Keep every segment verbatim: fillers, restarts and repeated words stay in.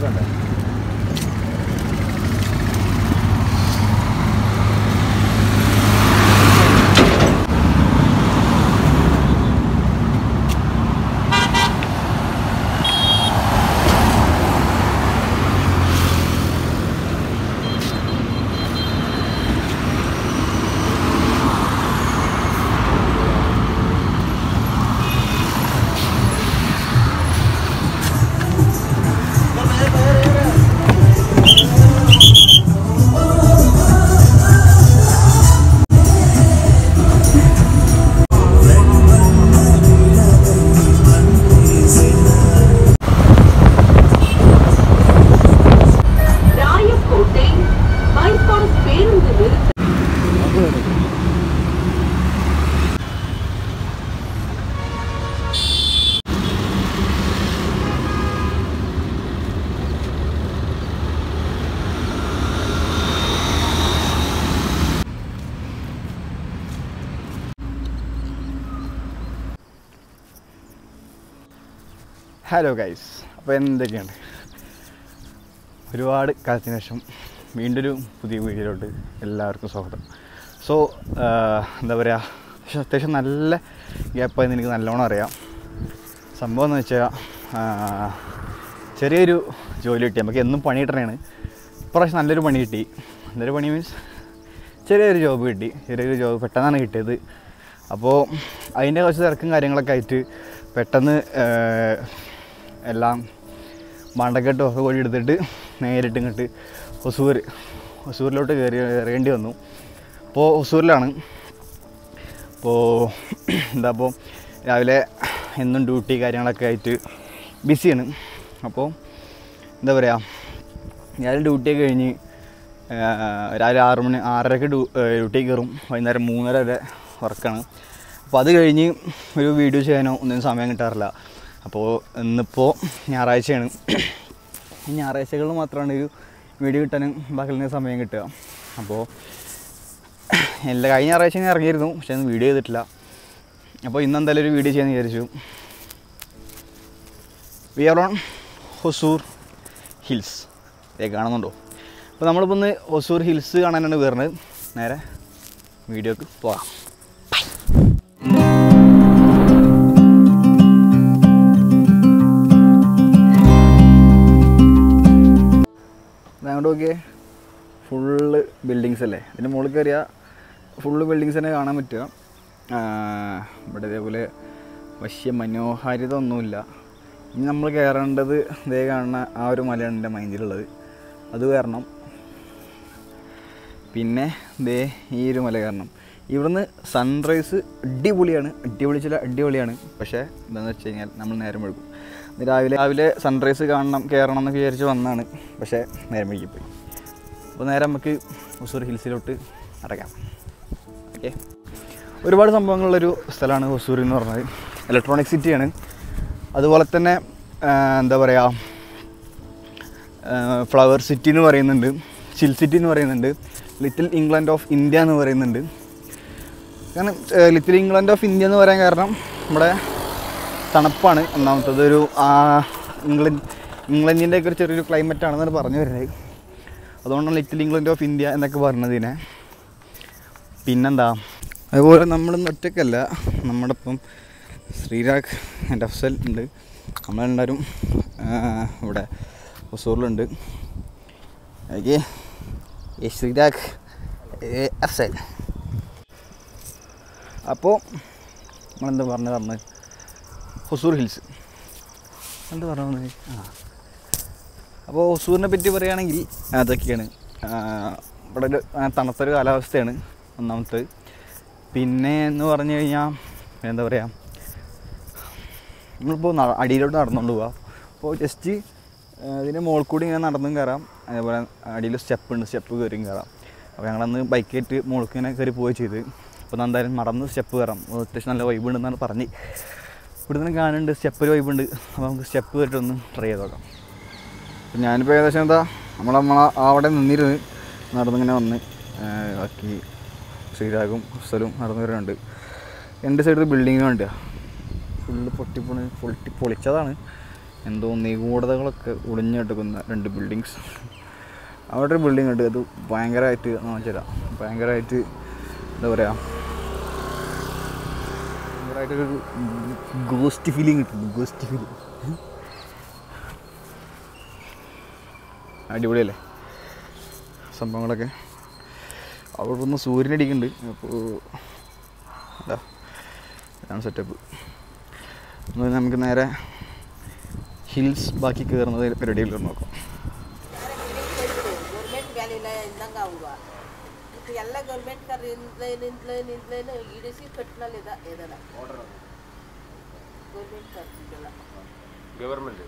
isn't it? Hello guys, അപ്പോൾ എന്തൊക്കെയാണ് ഒരുപാട് കാലത്തിന് ശേഷം വീണ്ടൊരു പുതിയ വീഡിയോയിലോട്ട് എല്ലാവർക്കും സ്വാഗതം. സോ എന്താ പറയുക, പക്ഷേ അത്യാവശ്യം നല്ല ഗ്യാപ്പായെന്ന് എനിക്ക് നല്ലോണം അറിയാം. സംഭവം എന്ന് വെച്ചാൽ ചെറിയൊരു ജോലി കിട്ടി, നമുക്ക് എന്നും പണി കിട്ടണേണ്. ഇപ്രാവശ്യം നല്ലൊരു പണി കിട്ടി. നല്ലൊരു പണി മീൻസ് ചെറിയൊരു ജോബ് കിട്ടി. ചെറിയൊരു ജോബ് പെട്ടെന്നാണ് കിട്ടിയത്. അപ്പോൾ അതിൻ്റെ കുറച്ച് തിരക്കും കാര്യങ്ങളൊക്കെ ആയിട്ട് പെട്ടെന്ന് എല്ലാം മണ്ടക്കെട്ട് ഒക്കെ കോഴി എടുത്തിട്ട് നേരിട്ട് ഇങ്ങോട്ട് ഹൊസൂർ ഹൊസൂറിലോട്ട് കയറി കയറേണ്ടി വന്നു. അപ്പോൾ ഹൊസൂറിലാണ്. അപ്പോൾ എന്താ അപ്പോൾ രാവിലെ എന്നും ഡ്യൂട്ടി കാര്യങ്ങളൊക്കെ ആയിട്ട് ബിസിയാണ്. അപ്പോൾ എന്താ പറയുക, ഞാൻ ഡ്യൂട്ടി കഴിഞ്ഞ് രാവിലെ ആറ് മണി ആറരയ്ക്ക് ഡ്യൂ ഡ്യൂട്ടി കയറും. വൈകുന്നേരം മൂന്നര വരെ വർക്കാണ്. അപ്പോൾ അത് കഴിഞ്ഞ് ഒരു വീഡിയോ ചെയ്യാനോ ഒന്നും സമയം കിട്ടാറില്ല. അപ്പോൾ ഇന്നിപ്പോൾ ഞായറാഴ്ചയാണ്. ഈ ഞായറാഴ്ചകളിൽ മാത്രമാണ് ഒരു വീഡിയോ കിട്ടാനും ബാക്കി സമയം കിട്ടുക. അപ്പോൾ എല്ലാ കഴിഞ്ഞ ഞായറാഴ്ച ഞാൻ ഇറങ്ങിയിരുന്നു, പക്ഷേ ഒന്നും വീഡിയോ ചെയ്തിട്ടില്ല. അപ്പോൾ ഇന്ന് എന്തായാലും ഒരു വീഡിയോ ചെയ്യാൻ വിചാരിച്ചു. We are on Hosur hills. ഇതേ കാണുന്നുണ്ടോ? അപ്പോൾ നമ്മളിപ്പോൾ ഒന്ന് ഹൊസൂർ ഹിൽസ് കാണാനാണ് വരുന്നത്. നേരെ വീഡിയോക്ക് പോകാം. അങ്ങോട്ട് നോക്കിയേ, ഫുള്ള് ബിൽഡിങ്സ് അല്ലേ. ഇതിൻ്റെ മുകളിൽ കയറിയാൽ ഫുള്ള് ബിൽഡിങ്സ് തന്നെ കാണാൻ പറ്റുക. ഇവിടെ ഇതേപോലെ വശ്യ മനോഹാരിത ഒന്നുമില്ല. ഇനി നമ്മൾ കയറേണ്ടത് ഇതേ കാണുന്ന ആ ഒരു മലയാണ് എൻ്റെ മൈൻഡിലുള്ളത്. അത് കയറണം. പിന്നെ ദേ ഈ ഒരു മല കയറണം. ഇവിടുന്ന് സൺറൈസ് അടിപൊളിയാണ്. അടിപൊളി ചില അടിപൊളിയാണ്. പക്ഷേ എന്താണെന്ന് വെച്ച് കഴിഞ്ഞാൽ നമ്മൾ നേരം വെളുക്കും. രാവിലെ രാവിലെ സൺറൈസ് കാണണം കയറണം എന്നൊക്കെ വിചാരിച്ച് വന്നാണ്, പക്ഷേ നേരം വൈകി പോയി. അപ്പോൾ നേരെ നമുക്ക് ഹൊസൂർ ഹിൽസിലോട്ട് നടക്കാം. ഓക്കെ, ഒരുപാട് സംഭവങ്ങളുള്ളൊരു സ്ഥലമാണ് ഹൊസൂർ എന്ന് പറഞ്ഞത്. ഇലക്ട്രോണിക് സിറ്റിയാണ്. അതുപോലെ തന്നെ എന്താ പറയുക, ഫ്ലവർ സിറ്റി എന്ന് പറയുന്നുണ്ട്, ചിൽ സിറ്റി എന്ന് പറയുന്നുണ്ട്, ലിറ്റിൽ ഇംഗ്ലണ്ട് ഓഫ് ഇന്ത്യ എന്ന് പറയുന്നുണ്ട്. കാരണം ലിറ്റിൽ ഇംഗ്ലണ്ട് ഓഫ് ഇന്ത്യ എന്ന് പറയാൻ കാരണം നമ്മുടെ തണുപ്പാണ്. ഒന്നാമത്തത് ഒരു ഇംഗ്ലണ്ട് ഇംഗ്ലണ്ടിൻ്റെ ഒക്കെ ഒരു ചെറിയൊരു ക്ലൈമറ്റാണെന്നാണ് പറഞ്ഞു വരുന്നത്. അതുകൊണ്ടാണ് ലിറ്റിൽ ഇംഗ്ലണ്ട് ഓഫ് ഇന്ത്യ എന്നൊക്കെ പറഞ്ഞതിനെ. പിന്നെന്താ, അതുപോലെ നമ്മളൊന്നും ഒറ്റയ്ക്കല്ല. നമ്മുടെ ഇപ്പം ശ്രീരാഗ് ആൻഡ് അഫ്സൽ ഉണ്ട്. നമ്മളെല്ലാവരും ഇവിടെ ഹൊസൂറിലുണ്ട്. ഓക്കെ, എ ശ്രീരാഗ് എ അഫ്സൽ. അപ്പോൾ നമ്മളെന്താ പറഞ്ഞത് പറഞ്ഞത് ഹൊസൂർ ഹിൽസ് എന്ത് പറഞ്ഞു. ആ, അപ്പോൾ ഹൊസൂറിനെ പറ്റി പറയുകയാണെങ്കിൽ അതൊക്കെയാണ്. ഇവിടെ ഒരു തണുത്തൊരു കാലാവസ്ഥയാണ് ഒന്നാമത്തെ. പിന്നെ എന്ന് പറഞ്ഞു കഴിഞ്ഞാൽ എന്താ പറയുക, നമ്മളിപ്പോൾ അടിയിലോട്ട് നടന്നുകൊണ്ട് പോവാം. അപ്പോൾ ജസ്റ്റ് ഇതിൻ്റെ മുകളിൽ കൂടി ഇങ്ങനെ നടന്നും കയറാം. അതേപോലെ അടിയിൽ സ്റ്റെപ്പ് ഉണ്ട്, സ്റ്റെപ്പ് കയറിയും കയറാം. അപ്പോൾ ഞങ്ങളന്ന് ബൈക്കേറ്റ് മുകളിൽ ഇങ്ങനെ കയറി പോവുകയും ചെയ്ത്. അപ്പോൾ എന്തായാലും നടന്ന് സ്റ്റെപ്പ് കയറാം. അത്യാവശ്യം നല്ല വൈബ് ഉണ്ടെന്നാണ് പറഞ്ഞ്. ഇവിടെ നിന്ന് കാണുന്നുണ്ട് സ്റ്റെപ്പ് ഒരു വൈബുണ്ട്. അപ്പോൾ നമുക്ക് സ്റ്റെപ്പ് കയറ്റൊന്ന് ട്രൈ ചെയ്ത് നോക്കാം. അപ്പം ഞാനിപ്പോൾ ഏകദേശം എന്താ നമ്മൾ നമ്മളെ അവിടെ നിന്നിരുന്ന് നടന്നിങ്ങനെ വന്ന് ബാക്കി ശ്രീരാഗും അഫ്സലും നടന്നു വരുന്നുണ്ട്. രണ്ട് സൈഡിൽ ബിൽഡിങ്ങിന് വേണ്ടിയാണ് ഫുള്ള് പൊട്ടിപ്പൊണ് പൊളിച്ച് പൊളിച്ചതാണ്. and though Negoda Udina the buildings. Outer building at the Bangarite Nojada Bangarite Lorea Ghosty feeling, ghosty feeling. I do really something like a out of the Suri. I'm set up. I'm going to hills back here. I'm going to go to government.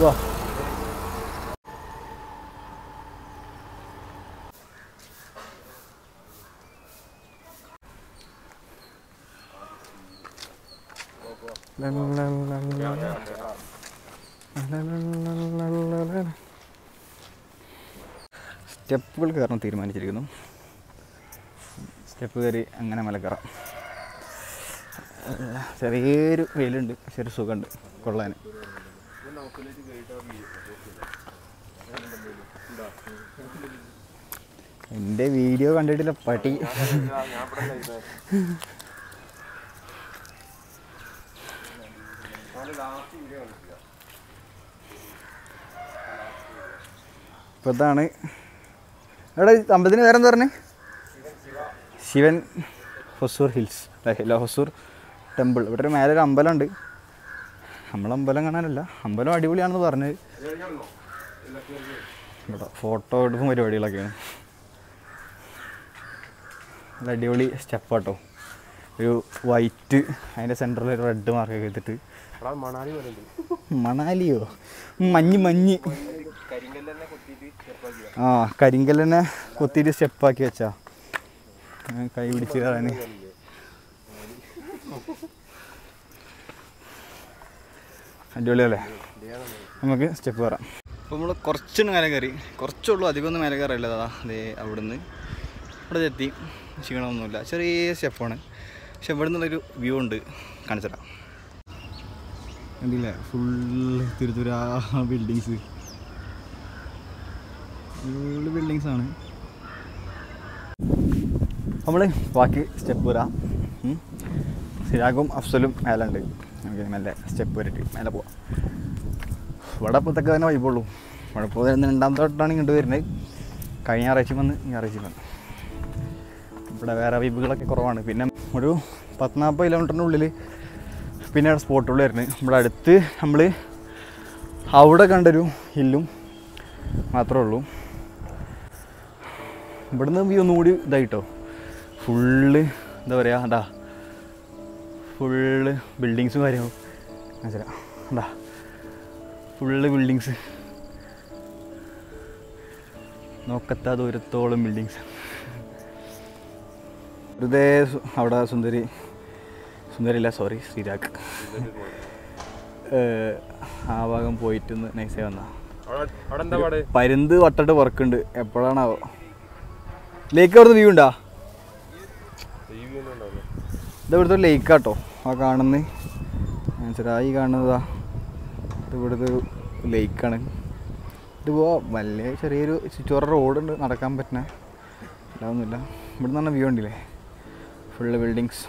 Wow. La la la la la la la la la la la. Step will go on the step very Anganamalagra. Very valent, very second colon. In the video, and a party. But then I am Shivan Hosur Hills, like Hosur Temple. But I am married to Ambalan. Ambalan is photo like step photo. You white and a central red market. Manalio Mani Mani Ah, Karingalana Kotidi Sepakecha. I would see her any. Adulele. I'm against Stepora. Pomolo Corchin allegory. Corcholo, the Gun Margarella, the Abudani. What is the she can only luxury Sepon. She wouldn't view on the Kansara. Full Tirdura buildings. Full buildings on it. We are going to step up. We are going to step up. We are going to step up. We are going to step up. We are going to step up. We are going to step up. Full the full buildings are full buildings. No kata do tall buildings. Today, how does Sundari Sundarila? Sorry, Sirak. How are you going to next year? Pirindu, what to work on the Apolana Lake or the Yunda? There was a lake cut off a garden. And said, I got another lake. The walk my lake, it's a road and not a company. But none of you on delay. Full buildings.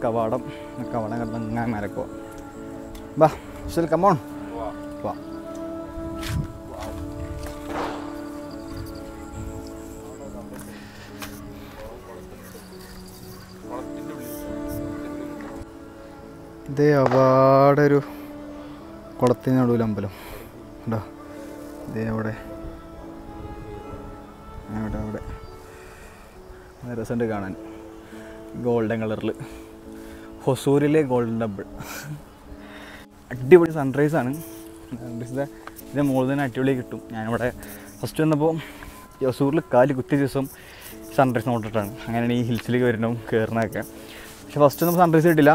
Kavadam, Kavanaganga, Marico. Bah, still come on. Wow. They awarded you Cortina Dulambulum. They awarded രസമുണ്ട് കാണാൻ. Golden കളറിൽ ഹൊസൂരിലെ golden temple. അടിപൊളി സൺറൈസാണ്. Sunrise ഇതിൻ്റെ മുകളിൽ തന്നെ അടിപൊളി കിട്ടും. ഞാനിവിടെ ഫസ്റ്റ് വന്നപ്പോൾ ഹൊസൂരിൽ കാല് കുത്തിയ ദിവസം സൺറൈസ് നോട്ടിട്ടാണ്. അങ്ങനെയാണ് ഈ ഹിൽസിലേക്ക് വരുന്നതും കയറുന്നതൊക്കെ. പക്ഷേ ഫസ്റ്റ് ഒന്നും സൺറൈസ് കിട്ടില്ല.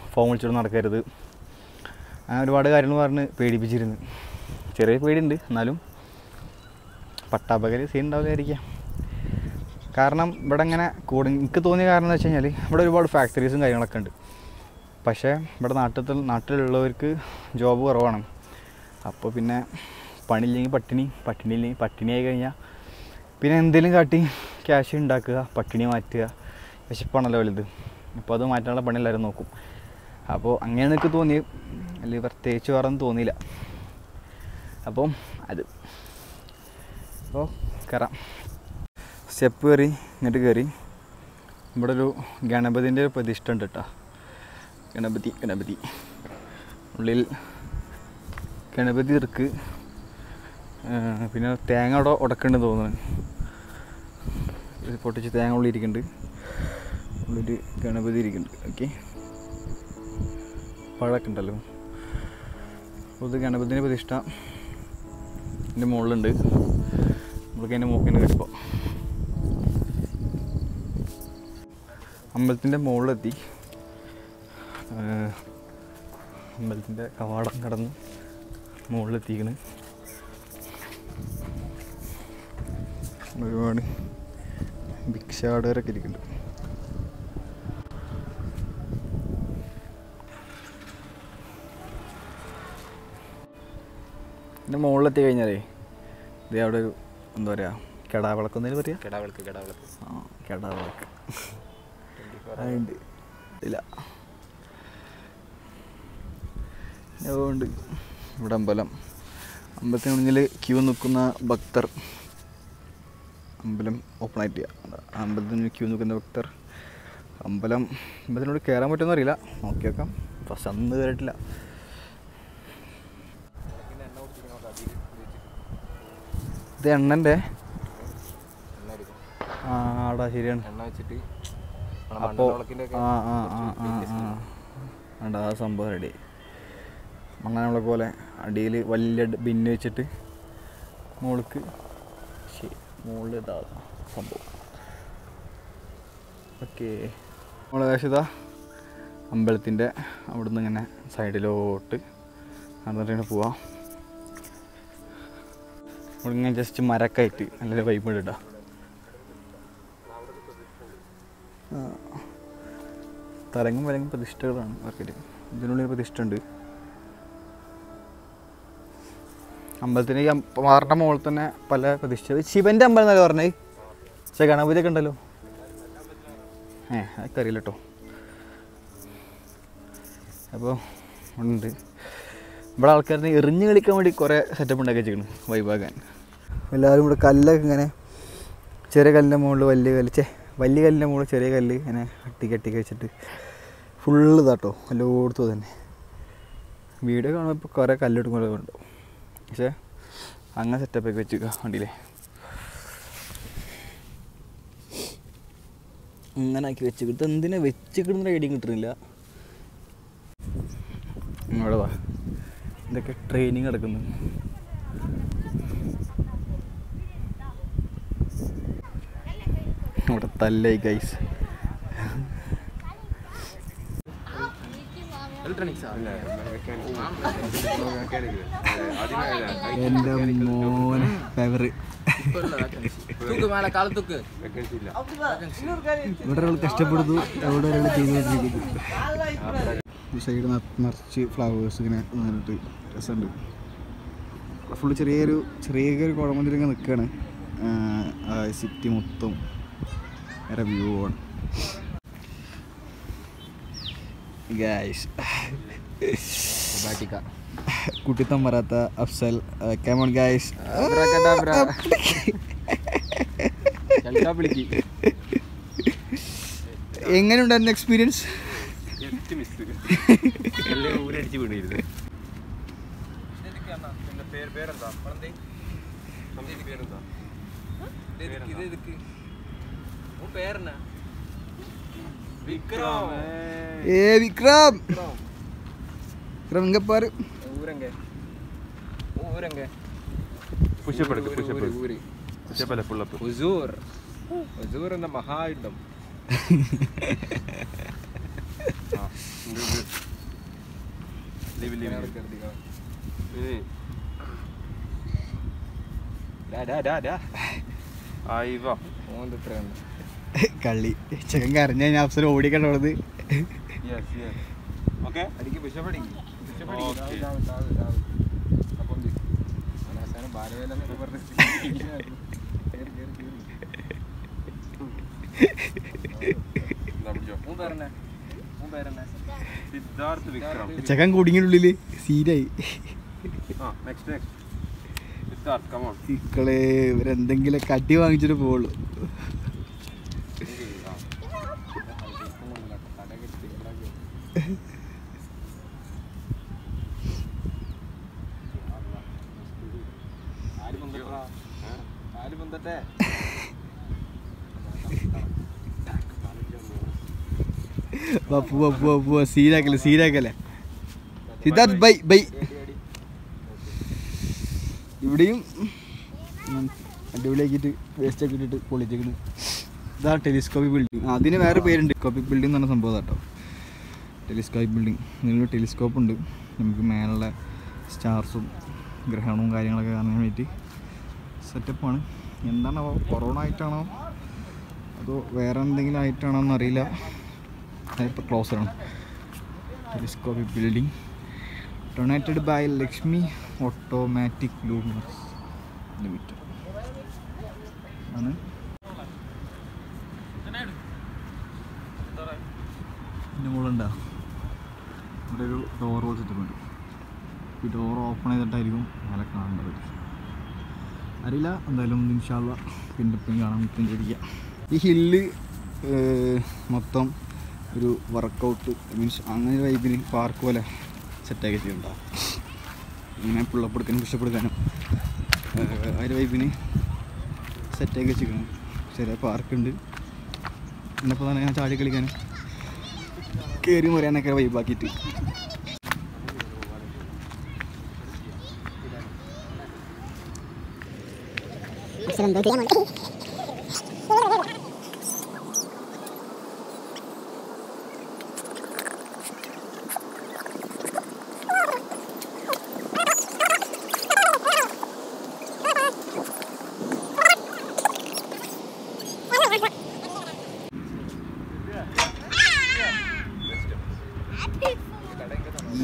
ഫോൺ വിളിച്ചിട്ട് നടക്കരുത്, അങ്ങനെ ഒരുപാട് കാര്യങ്ങൾ പറഞ്ഞ് പേടിപ്പിച്ചിരുന്നു. ചെറിയ പേടിയുണ്ട്, എന്നാലും പട്ടാപകൽ സീൻ ഉണ്ടാവില്ലായിരിക്കാം. കാരണം ഇവിടെ ഇങ്ങനെ കൂടെ എനിക്ക് തോന്നിയ കാരണം എന്ന് വെച്ച് കഴിഞ്ഞാൽ ഇവിടെ ഒരുപാട് ഫാക്ടറീസും കാര്യങ്ങളൊക്കെ ഉണ്ട്. പക്ഷേ ഇവിടെ നാട്ടിൽ നാട്ടിലുള്ളവർക്ക് ജോബ് കുറവാണ്. അപ്പോൾ പിന്നെ പണിയില്ലെങ്കിൽ പട്ടിണി, പട്ടിണി ഇല്ലെങ്കിൽ പട്ടിണിയായി കഴിഞ്ഞാൽ പിന്നെ എന്തെങ്കിലും കാട്ടി ക്യാഷ് ഉണ്ടാക്കുക, പട്ടിണി മാറ്റുക. വിശപ്പാണല്ലോ വലുത്. അപ്പോൾ അത് മാറ്റാനുള്ള പണി എല്ലാവരും നോക്കും. അപ്പോൾ അങ്ങനെ എനിക്ക് തോന്നി, അല്ലെങ്കിൽ പ്രത്യേകിച്ച് വേറെ ഒന്നും തോന്നിയില്ല. അപ്പോൾ അത് അപ്പോൾ കയറാം. സ്റ്റെപ്പ് കയറി, എന്നിട്ട് കയറി. ഇവിടെ ഒരു ഗണപതിൻ്റെ ഒരു പ്രതിഷ്ഠ ഉണ്ട് കേട്ടോ. ഗണപതി ഗണപതി ഉള്ളിൽ ഗണപതി ഇർക്ക്. പിന്നെ തേങ്ങ അവിടെ ഉടക്കുന്നുണ്ടെന്ന് തോന്നുന്നു. പൊട്ടിച്ച് തേങ്ങ ഉള്ളിൽ ഇരിക്കുന്നുണ്ട്. ഉള്ളിൽ ഗണപതി ഇരിക്കുന്നുണ്ട്. ഓക്കെ, പഴമൊക്കെ ഉണ്ടല്ലോ. അപ്പോൾ ഇത് ഗണപതിൻ്റെ പ്രതിഷ്ഠ എൻ്റെ മുകളിലുണ്ട്. നമ്മൾക്ക് അതിൻ്റെ മൂക്കിന് കെട്ടിപ്പോൾ അമ്പലത്തിൻ്റെ മുകളിലെത്തി. അമ്പലത്തിൻ്റെ കവാടം കടന്ന് മുകളിലെത്തിക്കണ്. ഒരുപാട് ഭിക്ഷാടകരൊക്കെ ഇരിക്കുന്നുണ്ട്. എൻ്റെ മുകളിലെത്തി കഴിഞ്ഞാലേ ഇത് അവിടെ ഒരു എന്താ പറയുക, കെടാവിളക്ക് എന്നതിന് പറയുക. കെടാവിളക്ക് കെടാവിളക്ക് ആ കെടാവിളക്ക് അതുണ്ട്. ഇല്ല അതുകൊണ്ട് ഇവിടെ അമ്പലം. അമ്പലത്തിന് മുന്നിൽ ക്യൂ നിൽക്കുന്ന ഭക്തർ. അമ്പലം ഓപ്പൺ ആയിട്ട് അമ്പലത്തിന് ക്യൂ നിൽക്കുന്ന ഭക്തർ. അമ്പലം അമ്പലത്തിനോട് കയറാൻ പറ്റുമെന്ന് അറിയില്ല, നോക്കി നോക്കാം. ഫസ്റ്റ് അന്ന് കയറിയിട്ടില്ല. ഇത് എണ്ണൻ്റെ ആ ആടാ ശരിയാണ്. അപ്പോൾ ആ ആ ആ ആ ആണ്ടാ ആ സംഭവം റെഡി. മണ്ണാനവിളക്ക് പോലെ അടിയിൽ വലിയ ബിന്ന് വെച്ചിട്ട് മോൾക്ക് മുകളിൽ ഇതാ സംഭവം. ഓക്കെ, നമ്മൾ ഏകദേശം ഇതാ അമ്പലത്തിൻ്റെ അവിടെ നിന്ന് ഇങ്ങനെ സൈഡിലോട്ട് നടന്നിട്ടാണ് പോവാം. നമ്മളിങ്ങനെ ജസ്റ്റ് മരക്കായിട്ട് നല്ലൊരു വൈബ് ഇടാം. തലങ്ങും വലങ്ങും പ്രതിഷ്ഠകളാണ് മാർക്കറ്റ്. ഇതിനുള്ളിൽ പ്രതിഷ്ഠ ഉണ്ട്. അമ്പലത്തിന് മാറിൻ്റെ മുകളിൽ തന്നെ പല പ്രതിഷ്ഠ. ശിവൻ്റെ അമ്പലം എന്നല്ല പറഞ്ഞത്, പക്ഷേ ഗണപതിയൊക്കെ ഉണ്ടല്ലോ. ഏ അതൊക്കെ അറിയില്ല കേട്ടോ. അപ്പോൾ ഉണ്ട് ഇവിടെ ആൾക്കാർ എറിഞ്ഞ് കളിക്കാൻ വേണ്ടി കുറേ സെറ്റപ്പ് ഉണ്ടാക്കി വെച്ചിരിക്കുന്നു വൈബാക്കാൻ. എല്ലാവരും ഇവിടെ കല്ലൊക്കെ ഇങ്ങനെ ചെറിയ കല്ലിൻ്റെ മുകളിൽ വലിയ കല്ല് ചേ വലിയ കല്ലിൻ്റെ മുകളിൽ ചെറിയ കല്ല് ഇങ്ങനെ അട്ടിക്ക് അട്ടിക്ക് വെച്ചിട്ട് ഫുള്ള് ഇതാട്ടോ എല്ലായിടത്തും തന്നെ. വീഡിയോ കാണുമ്പോൾ ഇപ്പോൾ കുറേ കല്ലെടുക്കുമ്പോൾ ഉണ്ടോ, പക്ഷേ അങ്ങനെ സെറ്റപ്പൊക്കെ വെച്ചിരിക്കുക വണ്ടിയിലേ. അങ്ങനെ ആക്കി വെച്ച് കിട്ടും. എന്തിനാ വെച്ച് കിട്ടുന്ന റൈഡിങ് കിട്ടുന്നില്ല. ഇവിടെ വാ, ഇതൊക്കെ ട്രെയിനിങ് നടക്കുന്നു. ഇവിടെ തല്ലേ ഗൈസ്. എന്റെ മോനെ ഫേവർ. ഇവിടെ ഒരാൾ കഷ്ടപ്പെടുന്നു, അവിടെ ഒരാൾ ചെയ്തുകൊണ്ടിരിക്കുന്നു. സൈഡ് നിറച്ച് ഫ്ലവേഴ്സ് ഇങ്ങനെ വന്നിട്ട് രസമുണ്ട്. ഫുള്ള് ചെറിയൊരു ചെറിയൊരു കുഴമന്തിരിങ്ങനെ നിൽക്കുകയാണ്. സിറ്റി മൊത്തം വേറെ വ്യൂ ആണ്. guys. Kutitam Maratha upsell. Uh, come on, guys. Abracadabra. Engan undan experience. Vikram. Hey Vikram. Vikram inga paru. Ooranga. Ooranga. Push up edukku, push up. Push up alla pull up. Hosur. Hosur enna mahayuddham. Ah, inga. Leave leave. Hey. Da da da da. Aiva. On the train. Kalli. Chekangar, I am absolutely over it. Yes, yes. Okay. Are you push up? Push up. Okay. Down, down, down, down. Upon this. I am saying, barve la ne parne. Here, here, here. Namjo. Who parne? Who parne? Siddharth Vikram. Chekang coding in lili. Seedai. Ah, next, next. Siddharth, come on. Ikkale, rendengile katti vaangichittu polu. Bapu bapu bapu seera kele seera kele. Siddharth bye bye. Ivriyum. Devilage itu waste itu itu college itu. That telescopic building. Ah, dini baru parent telescopic building mana sambol datang. Telescopic building. Ini lho telescope undu. Nampu mana lah stars um grahanum kaya yang laga kanan ini. Setup pon. Yang mana bawa corona itu ana. Ado wearan dengan itu ana narila. Hyper closer on telescopic building donated by Lakshmi Automatic Luminous Limited. Door door open ചെയ്തിട്ടായിരിക്കും നല്ല കാണേണ്ടത് അറിയില്ല എന്തായാലും ഇൻഷാല്ലാ പിന്നെ പിന്നെ കാണാൻ പറ്റും. ഈ ഹില്ല് മൊത്തം ഒരു വർക്കൗട്ട് മീൻസ് അങ്ങനെ വൈബിന് പാർക്ക് പോലെ സെറ്റാക്കി ചെയ്തിട്ടുണ്ടാവും. ഇങ്ങനെ പുള്ളപ്പെടുക്കാനും പുഷപ്പെടുക്കാനും അതിൻ്റെ വൈബിന് സെറ്റാക്കി വെച്ചിരിക്കണം. ചെറിയ പാർക്കുണ്ട്. എന്നപ്പോൾ തന്നെ ഞാൻ ചാടി കളിക്കാനും കയറി മുറിയാനൊക്കെ വൈബാക്കിയിട്ട്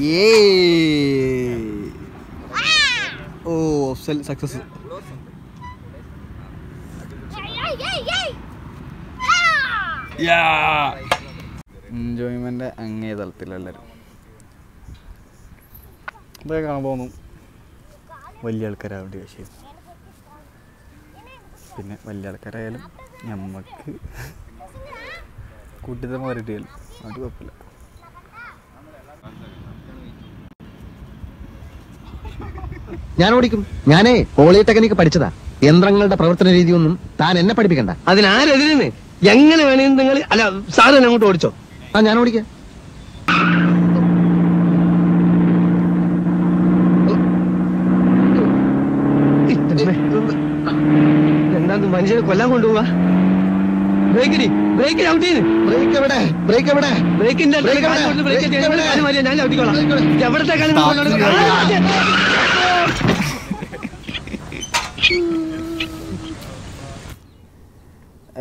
Yay! Oh, success. Yeah, yeah, yeah, yeah. Yeah. Enjoyment ange thalthil ellaru. Idha kaana povunu. Valiya aalkara avadi vishayam. Pinne valiya aalkara ayalum nammakku kuttitham varudiyallu. Adu koppilla. ഞാൻ ഓടിക്കും. ഞാനേ പോളിടെക്നിക് പഠിച്ചതാ. യന്ത്രങ്ങളുടെ പ്രവർത്തന രീതിയൊന്നും താൻ എന്നെ പഠിപ്പിക്കണ്ട. അതിനാരെതിരെ എങ്ങനെ വേണമെങ്കിലും നിങ്ങൾ അല്ല സാധനം അങ്ങോട്ട് ഓടിച്ചോ. ആ ഞാൻ ഓടിക്കാം. എന്താന്ന് മനുഷ്യനെ കൊല്ലാൻ കൊണ്ടുപോവാ. ബ്രേക്കിന് ബ്രേക്ക് ഔട്ട് ചെയ്ത് ബ്രേക്ക് എവിടെ ബ്രേക്ക് എവിടെ ബ്രേക്കിന്റെ എവിടത്തെ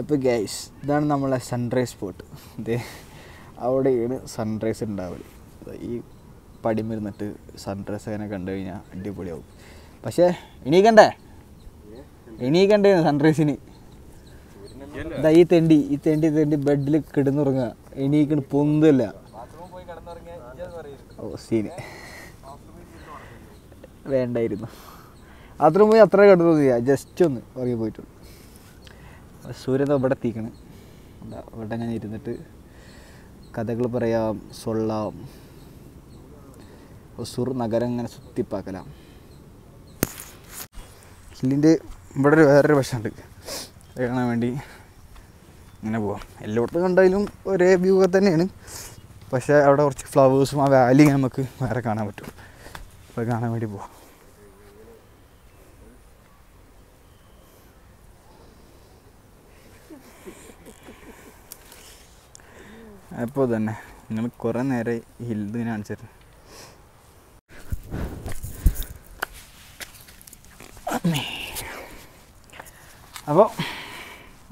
അപ്പോൾ ഗൈസ് ഇതാണ് നമ്മളെ സൺറൈസ് സ്പോട്ട്. ഇതേ അവിടെയാണ് സൺറൈസ് ഉണ്ടാവല്. ഈ പടിമിരുന്നിട്ട് സൺറൈസ് അങ്ങനെ കണ്ടു കഴിഞ്ഞാൽ അടിപൊളിയാവും. പക്ഷേ ഇണീക്കണ്ടേ ഇണീക്കണ്ടേ സൺറൈസിന്. ഈ തെണ്ടി ഈ തെണ്ടി തെണ്ടി ബെഡിൽ കിടന്നുറങ്ങുക. എണീക്കണ് പൊന്തില്ല. scene. That's why I just chun or you waited. Surya the Batakan, Vatanganit, Katagloparea, Sola, Osur Nagarang and Sutti Pakala. Linde, but very version. I can't even know. A lot of condylum or a view at the name. Pasha out of flowers, my valley and Maracana. Pagana Medibo. അപ്പോൾ തന്നെ നമ്മൾ കുറേ നേരെ hill കാണിച്ചിട്ട് അപ്പോൾ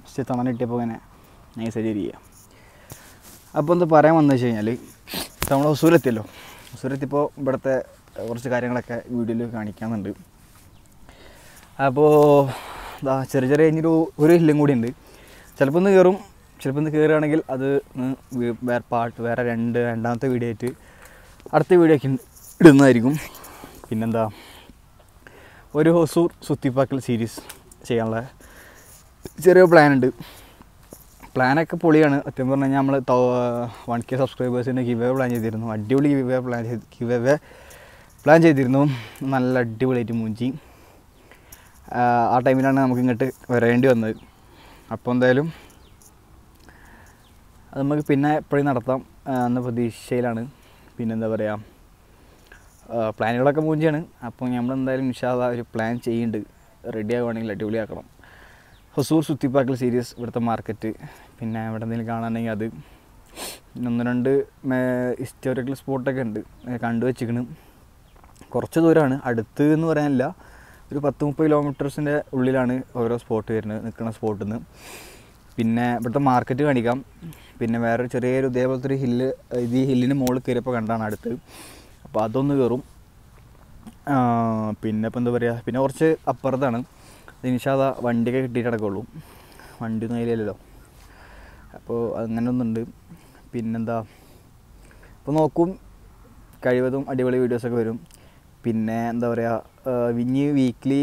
ഇച്ചിരി തണൽ കിട്ടിയപ്പോൾ അങ്ങനെ നൈസായിട്ട് ഇരിക്കുക. അപ്പോൾ ഒന്ന് പറയാൻ വന്നു വെച്ച് കഴിഞ്ഞാൽ നമ്മൾ ഹൊസൂരെത്തിയല്ലോ. ഹൊസൂരെത്തിയപ്പോൾ ഇവിടുത്തെ കുറച്ച് കാര്യങ്ങളൊക്കെ വീഡിയോയിൽ കാണിക്കാനുണ്ട്. അപ്പോൾ ചെറിയ ചെറിയ ഇനിയൊരു ഒരു ഹില്ലും കൂടി ഉണ്ട്. ചിലപ്പോൾ ഒന്ന് കയറും. If you have a other part, where I end and down the video to Arthur Vidakin Dunarigum Pinanda Hosur Sutipakal series. Chayala Zero plan plan a Polian, a Timber one K subscribers in a giveaway. I duly giveaway giveaway. Planjay Dirno, Nala Dulati Munji. Our time in an looking at where I end on the upon the alum. I am going to go to the shale. I am going to go to the plan. I am going to go to the plan. I am going to go to the Hosur Sutipakal series. I am going to go to the historical sport. I am going to go to the historical sport. പിന്നെ വേറെ ചെറിയൊരു ദേവോത്ര hill ഈ ഹില്ലിന് മോൾ കേറിയപ്പോൾ കണ്ടാണ് അടുത്ത്. അപ്പോൾ അതൊന്ന് കേറും. പിന്നെ ഇപ്പോ എന്താ പറയാ പിന്നെ കുറച്ച് അപ്പുറത്താണ്. ഇൻഷാല്ലാ വണ്ടിയൊക്കെ കിട്ടിയിട്ട് നടക്കുള്ളൂ. വണ്ടി ഒന്നും ഇല്ലല്ലോ. അപ്പോൾ അങ്ങനെ ഒന്നുണ്ട്. പിന്നെന്താ അപ്പോൾ നോക്കും കഴിവതും അടിപൊളി വീഡിയോസ് ഒക്കെ വരും. പിന്നെ എന്താ പറയാ വിഞ്ഞി വീക്ക്ലി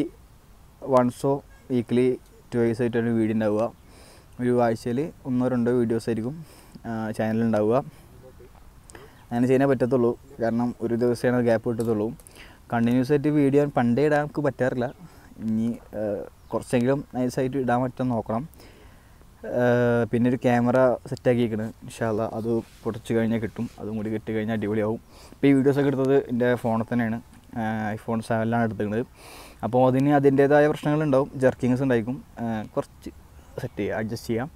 വൺസോ വീക്ക്ലി ട്വൈസ് ആയിട്ടാണ് വീഡിയോ ഉണ്ടാവുക. If you actually one or two videos on channel, and I say that because I have a gap between continuous video and Pandey Dam is better. I say to Dam at Nokram. Pin camera set again, inshallah, other Portugal Kitum, other Mudic Tigana Divio. P videos are in the phone and iPhone seven at the lip. Upon the Nia, the data I have channel and jerkings and Icum. I just see a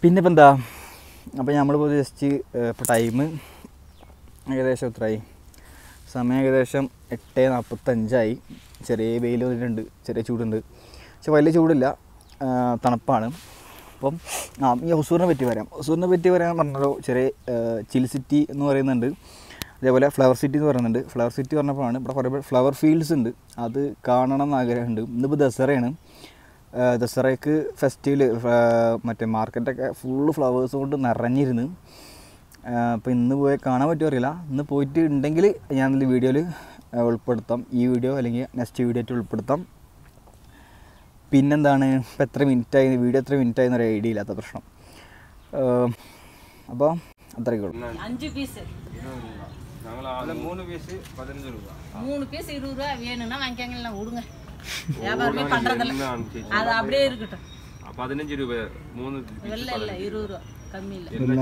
pinapanda. A Payamabo is cheap for time. I shall try some aggression at ten up Tanjai, Cherry Bailey and Cherry Children. So I let you do Tanapanum. You sooner with Tivaram. Sooner with Tivaram, Cherry Chill City, no Renandu. There were flower cities or another flower city or another flower fields and other Karnana Nagarandu, Nubuda Serenum. Uh, the Sarek festival uh, market is full of flowers. If you have a video, I will put this video in the next video. I will put this video in the next video. I Yeah, but we can't do that. That's abde irukittu. fifteen rupees, three rupees. Illa illa twenty rupees. Kammi illa.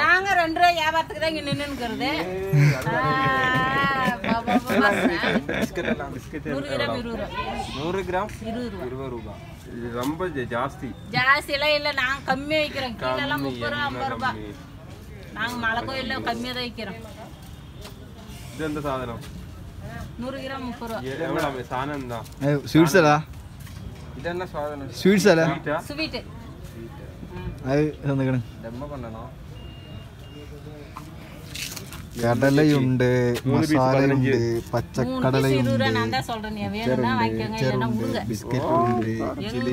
Naanga rendu yavarthukku dhaan ninnu kerudhe. Ah, baba baba. Biscuit alla biscuit. one hundred gram twenty rupees. Romba jaasti. Jaasti illa illa naanga kammi vekiren. Killa thirty rupees fifty rupees. Naanga malakku illa kammi vekiren. Idu endha sadhanam? one hundred gram for a sweet salad. Sweet salad. Sweet. I don't know. Cadalay, Masari, Pachakadalay, biscuit, Chili,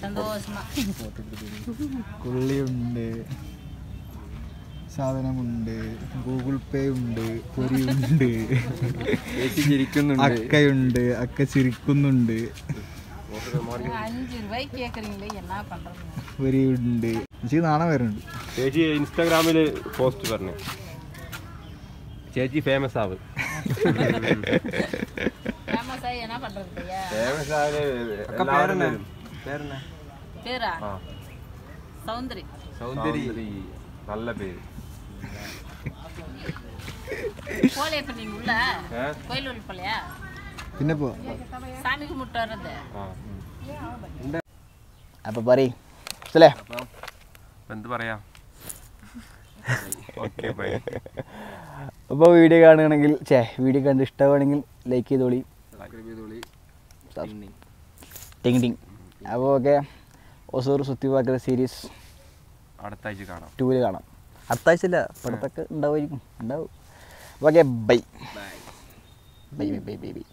Sandos, Kulim. Google Pay, Puri, Akka, Akka Chirikununde. Very good day. Instagram post Chechi famous. Famous I am not. Famous I am. Perna. Perna. Soundary. Soundary. Nalla Call happening ulla. Koil ul palya. Pinna po. Sami ko mutta rada. Ah. Appa pari. Sale. Endu paraya. Okay, bye. Above video കാണുകയാണെങ്കിൽ ചേ video കണ്ട് ഇഷ്ടമാണെങ്കിൽ like ചെയ്തോളി subscribe ചെയ്തോളി ടിങ് ടിങ് അപ്പോൾ okay ഓസൂർ സുത്തിവാക്കര series അടുത്ത ആഴ്ച കാണാം ടൂല് കാണാം അടുത്ത ആഴ്ച ഇല്ല അടുത്തക്ക് ഉണ്ടാവുമായിരിക്കും ഉണ്ടാവും okay bye bye bye bye by